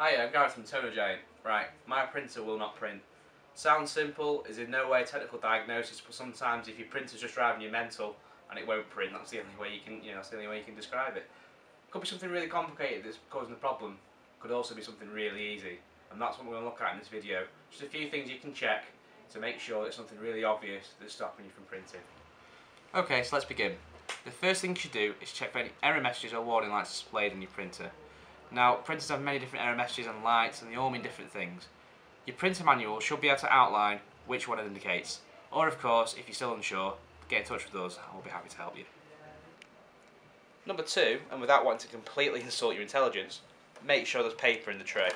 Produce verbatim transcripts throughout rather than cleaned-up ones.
Hiya, I'm Gareth from Toner Giant. Right, my printer will not print. Sounds simple, is in no way a technical diagnosis, but sometimes if your printer's just driving you mental and it won't print, that's the only way you can, you know, that's the only way you can describe it. Could be something really complicated that's causing the problem. Could also be something really easy, and that's what we're going to look at in this video. Just a few things you can check to make sure it's something really obvious that's stopping you from printing. Okay, so let's begin. The first thing you should do is check for any error messages or warning lights displayed on your printer. Now, printers have many different error messages and lights, and they all mean different things. Your printer manual should be able to outline which one it indicates. Or, of course, if you're still unsure, get in touch with us and we'll be happy to help you. Number two, and without wanting to completely insult your intelligence, make sure there's paper in the tray.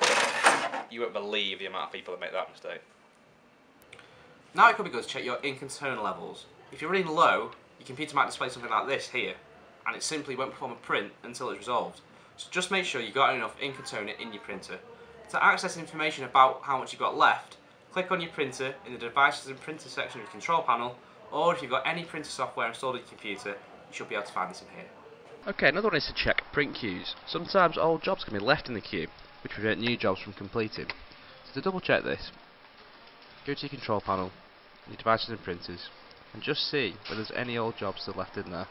You won't believe the amount of people that make that mistake. Now it could be good to check your ink and toner levels. If you're running low, your computer might display something like this here, and it simply won't perform a print until it's resolved. So just make sure you've got enough ink and toner in your printer. To access information about how much you've got left, click on your printer in the Devices and Printers section of your control panel, or if you've got any printer software installed on your computer, you should be able to find this in here. Okay, another one is to check print queues. Sometimes old jobs can be left in the queue, which prevent new jobs from completing. So to double check this, go to your control panel, your Devices and Printers, and just see whether there's any old jobs still left in there.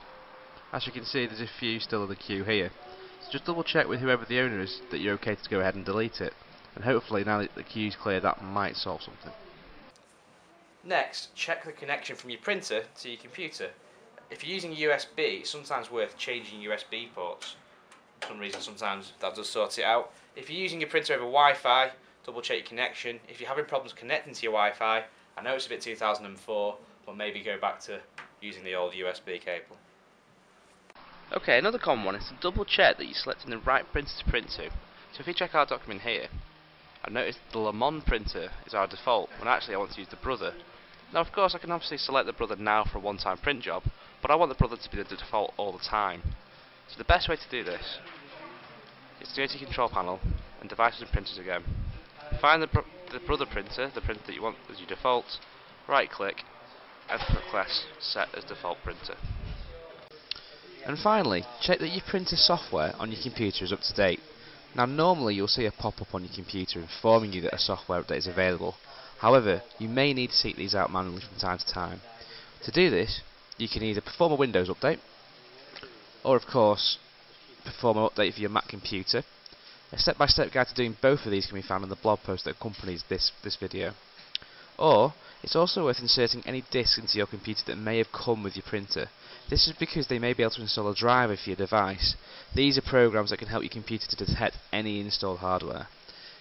As you can see, there's a few still in the queue here. So just double check with whoever the owner is that you're okay to go ahead and delete it, and hopefully now that the queue's clear that might solve something. Next, check the connection from your printer to your computer. If you're using U S B, it's sometimes worth changing U S B ports. For some reason sometimes that does sort it out. If you're using your printer over Wi-Fi, double check your connection. If you're having problems connecting to your Wi-Fi, I know it's a bit two thousand and four, but maybe go back to using the old U S B cable. Okay, another common one is to double check that you're selecting the right printer to print to. So if you check our document here, I've noticed the Lemon printer is our default, when actually I want to use the Brother. Now of course I can obviously select the Brother now for a one-time print job, but I want the Brother to be the default all the time. So the best way to do this is to go to your control panel and Devices and Printers again. Find the, br the Brother printer, the printer that you want as your default, right click and press Set as Default Printer. And finally, check that your printer software on your computer is up to date. Now normally you'll see a pop-up on your computer informing you that a software update is available. However, you may need to seek these out manually from time to time. To do this, you can either perform a Windows update, or of course, perform an update for your Mac computer. A step-by-step guide to doing both of these can be found in the blog post that accompanies this, this video. Or, it's also worth inserting any disk into your computer that may have come with your printer. This is because they may be able to install a driver for your device. These are programs that can help your computer to detect any installed hardware.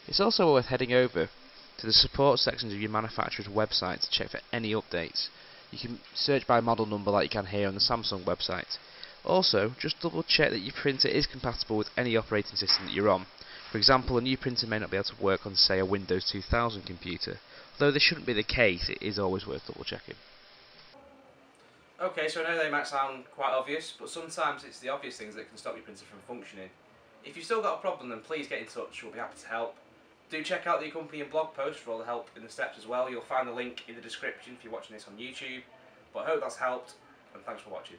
It's also worth heading over to the support sections of your manufacturer's website to check for any updates. You can search by model number like you can here on the Samsung website. Also, just double check that your printer is compatible with any operating system that you're on. For example, a new printer may not be able to work on, say, a Windows two thousand computer. Though this shouldn't be the case, it is always worth double checking. Okay, so I know they might sound quite obvious, but sometimes it's the obvious things that can stop your printer from functioning. If you've still got a problem, then please get in touch, we'll be happy to help. Do check out the accompanying blog post for all the help in the steps as well. You'll find the link in the description if you're watching this on YouTube. But I hope that's helped, and thanks for watching.